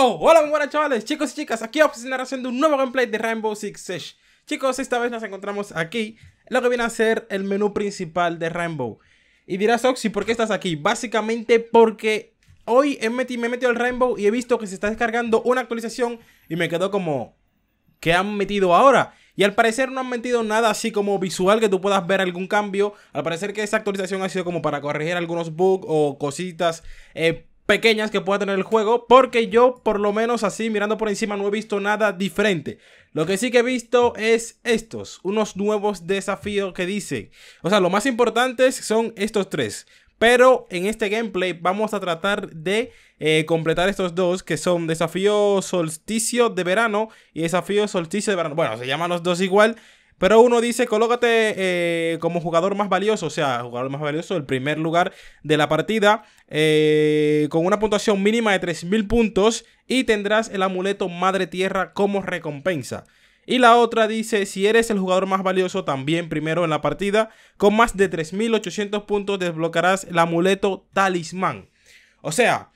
Oh, hola muy buenas chavales, chicos y chicas, aquí vamos a estar haciendo un nuevo gameplay de Rainbow Six Siege. Chicos, esta vez nos encontramos aquí, lo que viene a ser el menú principal de Rainbow. Y dirás, Oxy, ¿por qué estás aquí? Básicamente porque hoy me he metido al Rainbow y he visto que se está descargando una actualización y me quedó como, ¿qué han metido ahora? Y al parecer no han metido nada así como visual que tú puedas ver algún cambio. Al parecer que esa actualización ha sido como para corregir algunos bugs o cositas pequeñas que pueda tener el juego, porque yo por lo menos así mirando por encima no he visto nada diferente. Lo que sí que he visto es estos, unos nuevos desafíos que dicen, o sea, lo más importantes son estos tres, pero en este gameplay vamos a tratar de completar estos dos, que son desafío solsticio de verano y desafío solsticio de verano. Bueno, se llaman los dos igual, pero uno dice, colócate como jugador más valioso, o sea, jugador más valioso, el primer lugar de la partida, con una puntuación mínima de 3000 puntos y tendrás el amuleto Madre Tierra como recompensa. Y la otra dice, si eres el jugador más valioso, también primero en la partida, con más de 3800 puntos desbloquearás el amuleto Talismán. O sea,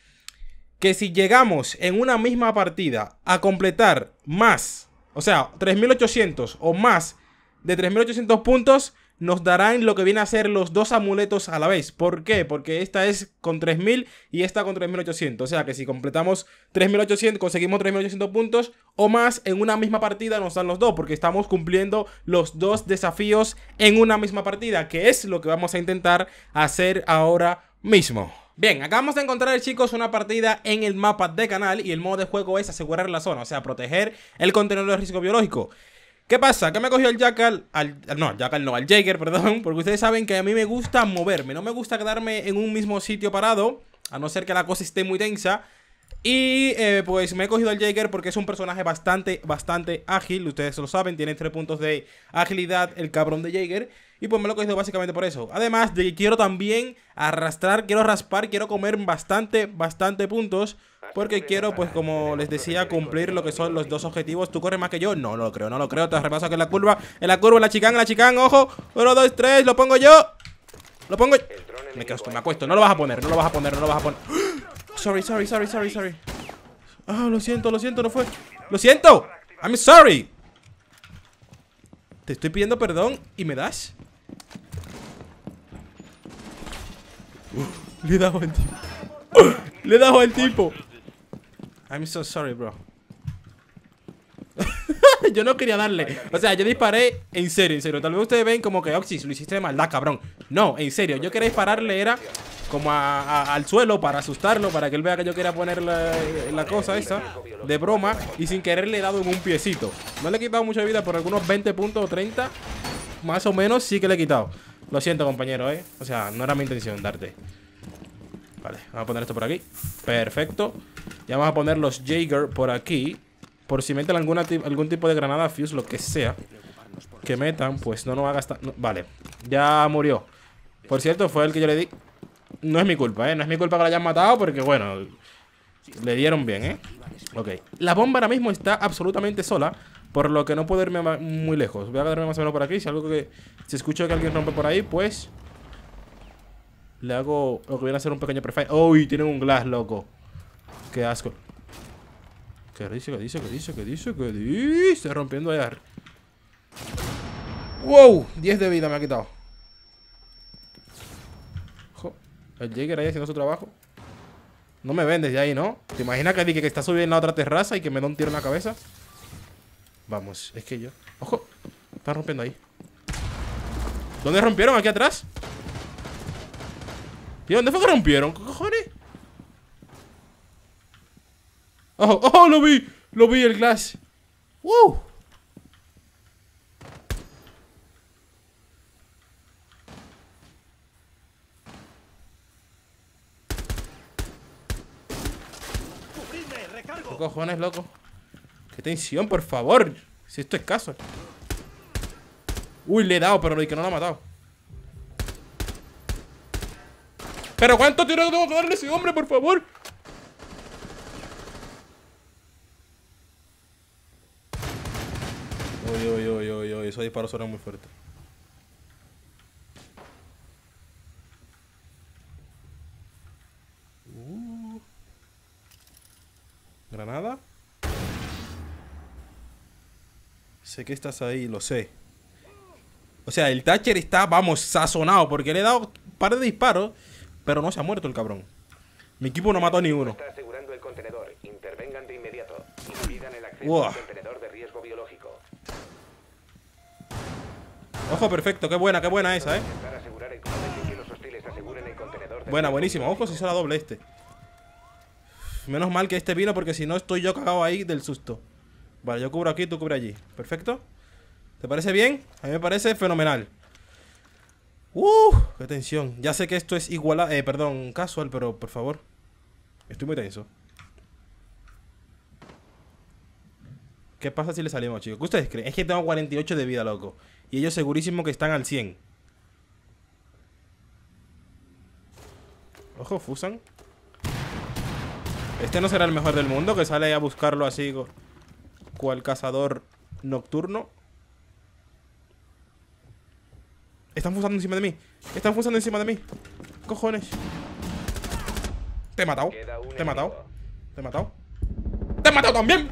que si llegamos en una misma partida a completar más, o sea, 3800 o más de 3800 puntos, nos darán lo que viene a ser los dos amuletos a la vez. ¿Por qué? Porque esta es con 3000 y esta con 3800. O sea que si completamos 3800, conseguimos 3800 puntos o más en una misma partida, nos dan los dos, porque estamos cumpliendo los dos desafíos en una misma partida, que es lo que vamos a intentar hacer ahora mismo. Bien, acabamos de encontrar, chicos, una partida en el mapa de canal y el modo de juego es asegurar la zona, o sea, proteger el contenedor de riesgo biológico. ¿Qué pasa? Que me cogió el Jackal, al Jäger, perdón, porque ustedes saben que a mí me gusta moverme, no me gusta quedarme en un mismo sitio parado, a no ser que la cosa esté muy tensa. Y pues me he cogido al Jäger porque es un personaje bastante ágil, ustedes lo saben, tiene 3 puntos de agilidad el cabrón de Jäger. Y pues me lo he cogido básicamente por eso. Además de que quiero también arrastrar, quiero raspar, quiero comer bastante puntos, porque quiero, pues como les decía, cumplir lo que son los dos objetivos. ¿Tú corres más que yo? No, no lo creo. Te repaso que en la curva, la chicán, ojo. 1, 2, 3, lo pongo yo. Me acuesto. No lo vas a poner. Sorry. Ah, lo siento, no fue. ¡Lo siento! I'm sorry. Te estoy pidiendo perdón y me das. Le he dado al tipo. I'm so sorry, bro. Yo no quería darle. O sea, yo disparé en serio. Tal vez ustedes ven como que Oxys, lo hiciste de maldad, cabrón. No, en serio. Yo quería dispararle, era como al suelo para asustarlo, para que él vea que yo quería poner la cosa esa de broma. Y sin querer le he dado en un piecito. No le he quitado mucha vida, por algunos 20 puntos o 30. Más o menos sí que le he quitado. Lo siento, compañero, ¿eh? O sea, no era mi intención darte. Vale, vamos a poner esto por aquí. Perfecto. Ya vamos a poner los Jäger por aquí, por si meten algún tipo de granada, Fuse, lo que sea que metan, pues no nos va a gastar. No, vale, ya murió. Por cierto, fue el que yo le di. No es mi culpa, ¿eh? No es mi culpa que lo hayan matado, porque bueno, le dieron bien, ¿eh? Ok. La bomba ahora mismo está absolutamente sola, por lo que no puedo irme muy lejos. Voy a quedarme más o menos por aquí. Si escucho que alguien rompe por ahí, pues le hago lo que viene a ser un pequeño perfil. ¡Uy! Tienen un glass, loco. ¡Qué asco! ¿Qué dice? Rompiendo allá. ¡Wow! 10 de vida me ha quitado. Ojo, el Jäger ahí haciendo su trabajo. No me vendes de ahí, ¿no? ¿Te imaginas que dije que está subiendo en la otra terraza y que me da un tiro en la cabeza? Vamos, es que yo... ¡Ojo! Están rompiendo ahí. ¿Dónde rompieron? ¿Aquí atrás? ¿Y dónde fue que rompieron? ¿Qué cojones? ¡Oh! ¡Oh! ¡Lo vi! El glass. ¡Wow! ¿Qué cojones, loco? ¡Qué tensión, por favor! Si esto es caso. ¡Uy! Le he dado, pero el que no lo ha matado. ¿Pero cuánto tiro tengo que darle a ese hombre, por favor? Uy, esos disparos suenan muy fuertes. Granada. Sé que estás ahí, lo sé. O sea, el Thatcher está, vamos, sazonado. Porque le he dado un par de disparos, pero no se ha muerto el cabrón. Mi equipo no mató a ninguno. Está asegurando el contenedor. Intervengan de inmediato. Impidan el acceso al contenedor de riesgo biológico. Ojo, perfecto. Qué buena esa, eh. Buena, buenísima. Ojo si será doble este. Menos mal que este vino, porque si no estoy yo cagado ahí del susto. Vale, yo cubro aquí, tú cubres allí. Perfecto. ¿Te parece bien? A mí me parece fenomenal. ¡Qué tensión! Ya sé que esto es igualado, perdón, casual, pero por favor. Estoy muy tenso. ¿Qué pasa si le salimos, chicos? ¿Qué ustedes creen? Es que tengo 48 de vida, loco. Y ellos segurísimo que están al 100. Ojo, Fusan. Este no será el mejor del mundo, que sale ahí a buscarlo así cual cazador nocturno. Están fusando encima de mí. Están fusando encima de mí. Cojones. Te he matado. Te he matado. Te he matado. Te he matado también.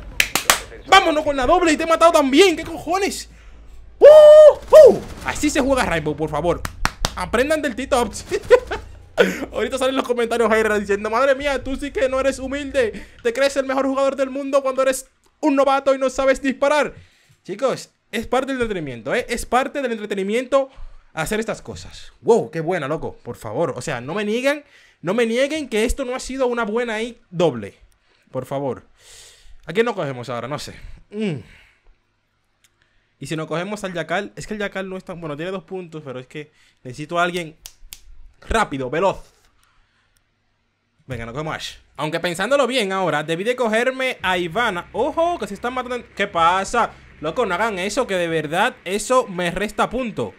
Vámonos con la doble y te he matado también. ¿Qué cojones? Así se juega Rainbow, por favor. Aprendan del T-Top. Ahorita salen los comentarios Jaira diciendo: madre mía, tú sí que no eres humilde. Te crees el mejor jugador del mundo cuando eres un novato y no sabes disparar. Chicos, es parte del entretenimiento, ¿eh? Es parte del entretenimiento hacer estas cosas. Wow, qué buena, loco. Por favor, o sea, no me nieguen que esto no ha sido una buena ahí doble. Por favor. ¿A quién no cogemos ahora? No sé. Y si no cogemos al Jackal, es que el Jackal no es tan... Bueno, tiene 2 puntos, pero es que necesito a alguien rápido, veloz. Venga, no cogemos a Ash. Aunque pensándolo bien ahora, debí de cogerme a Ivana. Ojo, que se están matando. ¿Qué pasa? Loco, no hagan eso, que de verdad eso me resta punto.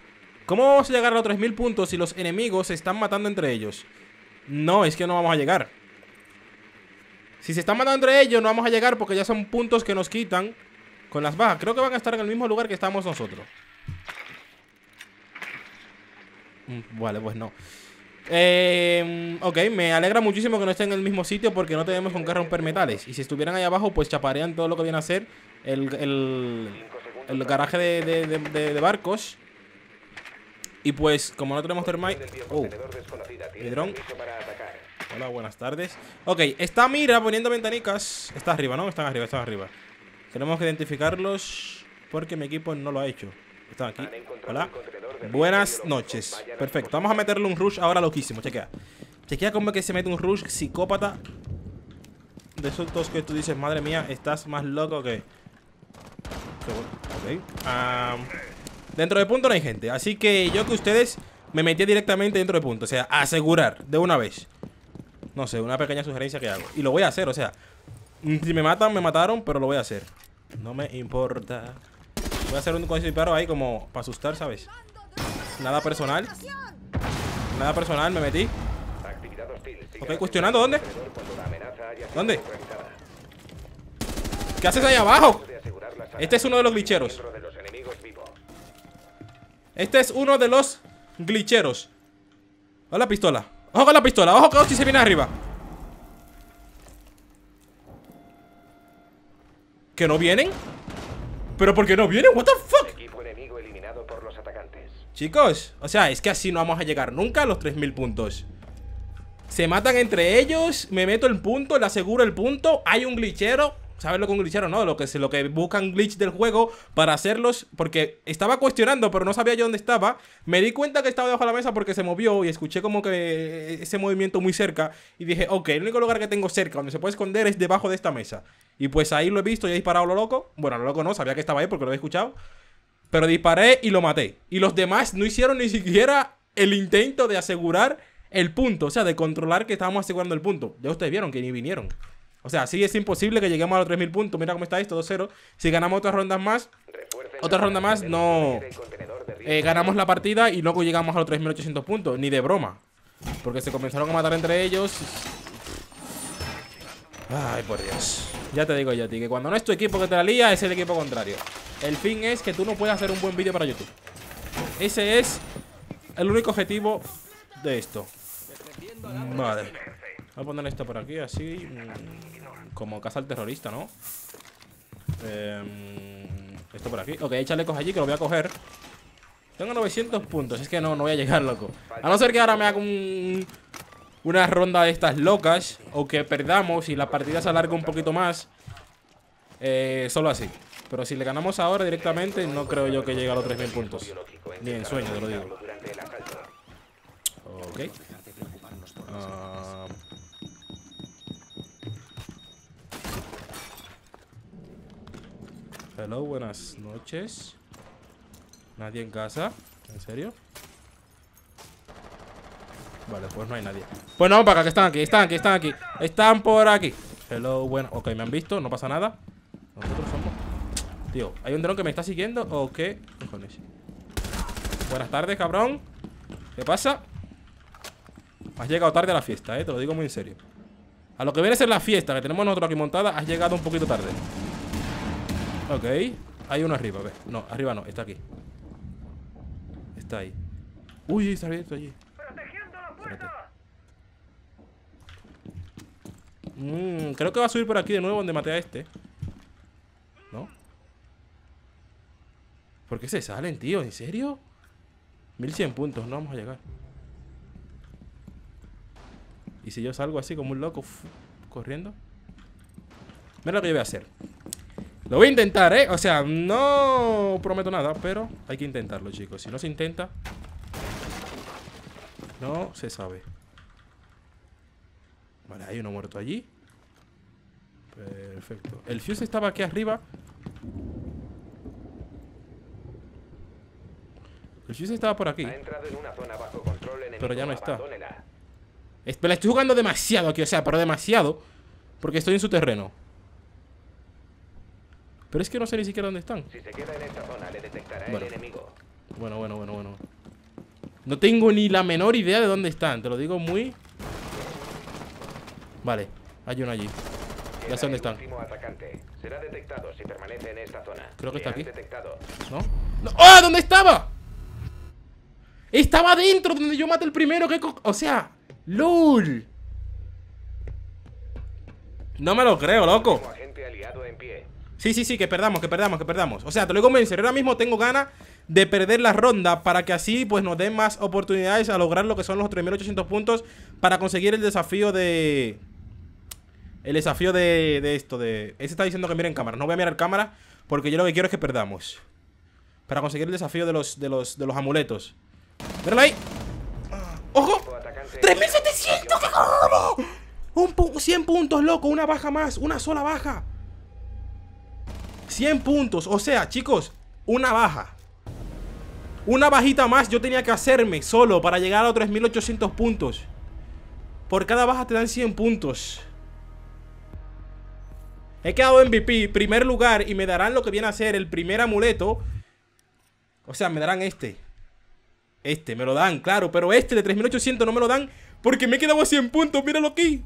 ¿Cómo vamos a llegar a los 3000 puntos si los enemigos se están matando entre ellos? No, es que no vamos a llegar. Si se están matando entre ellos, no vamos a llegar, porque ya son puntos que nos quitan con las bajas. Creo que van a estar en el mismo lugar que estamos nosotros. Vale, pues no. Ok, me alegra muchísimo que no estén en el mismo sitio, porque no tenemos con qué romper metales. Y si estuvieran ahí abajo, pues chaparean todo lo que viene a ser el garaje de barcos. Y pues, como no tenemos termite... Mi dron. Hola, buenas tardes. Ok, está Mira poniendo ventanicas. Está arriba, ¿no? Están arriba, están arriba. Tenemos que identificarlos, porque mi equipo no lo ha hecho. Están aquí. Hola. Buenas noches. Perfecto, vamos a meterle un rush ahora loquísimo. Chequea. Chequea cómo es que se mete un rush psicópata. De esos dos que tú dices, madre mía, estás más loco que... Ok. Dentro de punto no hay gente, así que yo que ustedes me metí directamente dentro de punto. O sea, asegurar de una vez. No sé, una pequeña sugerencia que hago. Y lo voy a hacer, o sea, si me matan, me mataron, pero lo voy a hacer. No me importa. Voy a hacer un disparo ahí como para asustar, ¿sabes? Nada personal. Nada personal, me metí. Ok, cuestionando, ¿dónde? ¿Dónde? ¿Qué haces ahí abajo? Este es uno de los glitcheros. Este es uno de los glitcheros. Ojo la pistola. Ojo con la pistola. Ojo que Ochi se viene arriba. ¿Que no vienen? ¿Pero por qué no vienen? What the fuck? Equipo enemigo eliminado por los atacantes. Chicos, o sea, es que así no vamos a llegar nunca a los 3000 puntos. Se matan entre ellos. Me meto el punto, le aseguro el punto. Hay un glitchero. ¿Sabes lo que un glitchero? No, lo que buscan glitch del juego para hacerlos. Porque estaba cuestionando, pero no sabía yo dónde estaba. Me di cuenta que estaba debajo de la mesa porque se movió y escuché como que ese movimiento muy cerca. Y dije, ok, el único lugar que tengo cerca donde se puede esconder es debajo de esta mesa. Y pues ahí lo he visto y he disparado a lo loco. Bueno, a lo loco no, sabía que estaba ahí porque lo había escuchado. Pero disparé y lo maté. Y los demás no hicieron ni siquiera el intento de asegurar el punto. O sea, de controlar que estábamos asegurando el punto. Ya ustedes vieron que ni vinieron. O sea, sí es imposible que lleguemos a los 3000 puntos. Mira cómo está esto, 2-0. Si ganamos otras rondas más, no ganamos la partida y luego llegamos a los 3800 puntos. Ni de broma. Porque se comenzaron a matar entre ellos. Ay, por Dios. Ya te digo yo a ti, que cuando no es tu equipo que te la lía, es el equipo contrario. El fin es que tú no puedes hacer un buen vídeo para YouTube. Ese es el único objetivo de esto. Vale. Voy a poner esto por aquí, así. como caza al terrorista, ¿no? Esto por aquí. Ok, échale cosas allí que lo voy a coger. Tengo 900 puntos. Es que no voy a llegar, loco. A no ser que ahora me haga una ronda de estas locas, o que perdamos y la partida se alargue un poquito más. Solo así. Pero si le ganamos ahora directamente, no creo yo que llegue a los 3000 puntos. Ni en sueño, te lo digo. Ok. Hello, buenas noches. ¿Nadie en casa? ¿En serio? Vale, pues no hay nadie. Pues no, para acá, que están aquí, están aquí, están aquí. Están por aquí. Hello, bueno. Ok, me han visto, no pasa nada. Nosotros somos... Tío, ¿hay un dron que me está siguiendo o qué? Cojones. Buenas tardes, cabrón. ¿Qué pasa? Has llegado tarde a la fiesta, te lo digo muy en serio. A lo que viene a ser la fiesta que tenemos nosotros aquí montada, has llegado un poquito tarde. Ok. Hay uno arriba, ve. No, arriba no, está aquí. Está ahí. Uy, está abierto allí. Creo que va a subir por aquí de nuevo donde maté a este. ¿No? ¿Por qué se salen, tío? ¿En serio? 1100 puntos, no vamos a llegar. Y si yo salgo así como un loco corriendo. Mira lo que yo voy a hacer. Lo voy a intentar, O sea, no prometo nada, pero hay que intentarlo, chicos. Si no se intenta, no se sabe. Vale, hay uno muerto allí. Perfecto. El Fuse estaba aquí arriba. El Fuse estaba por aquí. Pero ya no está. Me la estoy jugando demasiado aquí, o sea, pero demasiado. Porque estoy en su terreno. Pero es que no sé ni siquiera dónde están. Si se queda en esta zona, le detectará el enemigo. Bueno. No tengo ni la menor idea de dónde están. Te lo digo muy... Vale, hay uno allí. Ya sé dónde están. Será detectado si permanece en esta zona. Creo que está aquí. ¿No? ¡Ah! ¡Oh! ¿Dónde estaba? Estaba dentro donde yo maté el primero. ¿Qué o sea... ¡Lul! No me lo creo, loco. Sí, que perdamos. O sea, te lo digo en serio, ahora mismo tengo ganas de perder la ronda para que así pues nos den más oportunidades a lograr lo que son los 3800 puntos para conseguir el desafío de... El desafío de esto. Ese está diciendo que miren cámara. No voy a mirar cámara porque yo lo que quiero es que perdamos. Para conseguir el desafío de los amuletos. ¡Míralo ahí! ¡Ojo! ¡3700! ¡Qué cojones! 100 puntos, loco, una baja más. Una sola baja. 100 puntos, o sea, chicos, una baja. Una bajita más yo tenía que hacerme solo para llegar a los 3800 puntos. Por cada baja te dan 100 puntos. He quedado MVP, primer lugar, y me darán lo que viene a ser el primer amuleto. O sea, me darán este. Este, me lo dan, claro, pero este de 3800 no me lo dan porque me he quedado a 100 puntos, míralo aquí.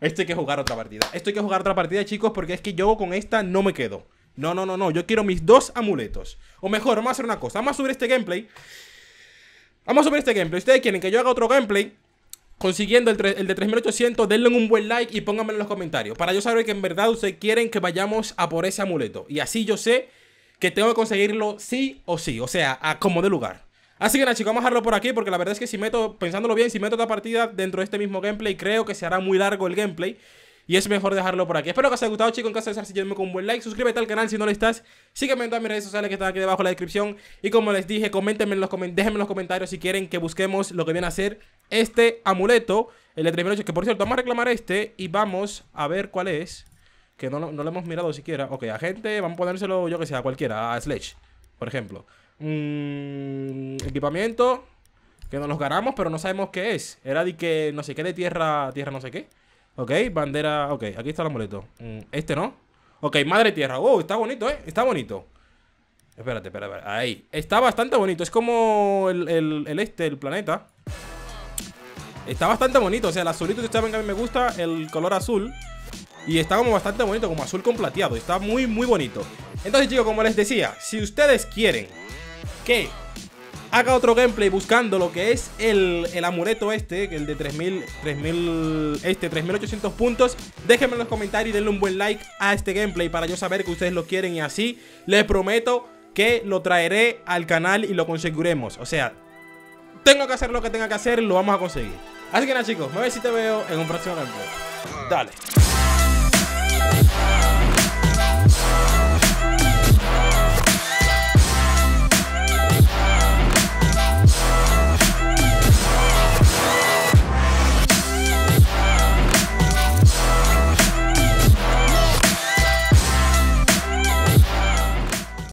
Esto hay que jugar otra partida. Esto hay que jugar otra partida, chicos, porque es que yo con esta no me quedo. No. Yo quiero mis dos amuletos. O mejor, vamos a hacer una cosa. Vamos a subir este gameplay. Ustedes quieren que yo haga otro gameplay consiguiendo el de 3800. Denle un buen like y pónganmelo en los comentarios para yo saber que en verdad ustedes quieren que vayamos a por ese amuleto. Y así yo sé que tengo que conseguirlo sí o sí. O sea, a como de lugar. Así que nada, chicos, vamos a dejarlo por aquí porque la verdad es que pensándolo bien, si meto otra partida dentro de este mismo gameplay, creo que se hará muy largo el gameplay y es mejor dejarlo por aquí. Espero que os haya gustado, chicos. En caso de ser así, denme con un buen like, suscríbete al canal si no lo estás, sígueme en todas mis redes sociales que están aquí debajo en la descripción y como les dije, coméntenme en déjenme en los comentarios si quieren que busquemos lo que viene a ser este amuleto, el de 3800, que por cierto, vamos a reclamar este y vamos a ver cuál es, que no lo hemos mirado siquiera. Ok, a gente, vamos a ponérselo, yo que sé, a cualquiera, a Sledge, por ejemplo. Equipamiento que nos los ganamos, pero no sabemos qué es. Era de que no sé qué, de tierra no sé qué. Ok, bandera. Ok, aquí está el amuleto. Este no. Ok, Madre Tierra. Oh, está bonito, está bonito. Espérate. Ahí. Está bastante bonito. Es como el planeta. Está bastante bonito. O sea, el azulito que ustedes ven que a mí me gusta, el color azul. Y está como bastante bonito, como azul con plateado. Está muy, muy bonito. Entonces, chicos, como les decía, si ustedes quieren que haga otro gameplay buscando lo que es el amuleto este, el de 3800 puntos. Déjenme en los comentarios y denle un buen like a este gameplay para yo saber que ustedes lo quieren, y así les prometo que lo traeré al canal y lo conseguiremos. O sea, tengo que hacer lo que tenga que hacer, lo vamos a conseguir. Así que nada, chicos, me voy, si te veo en un próximo gameplay. Dale.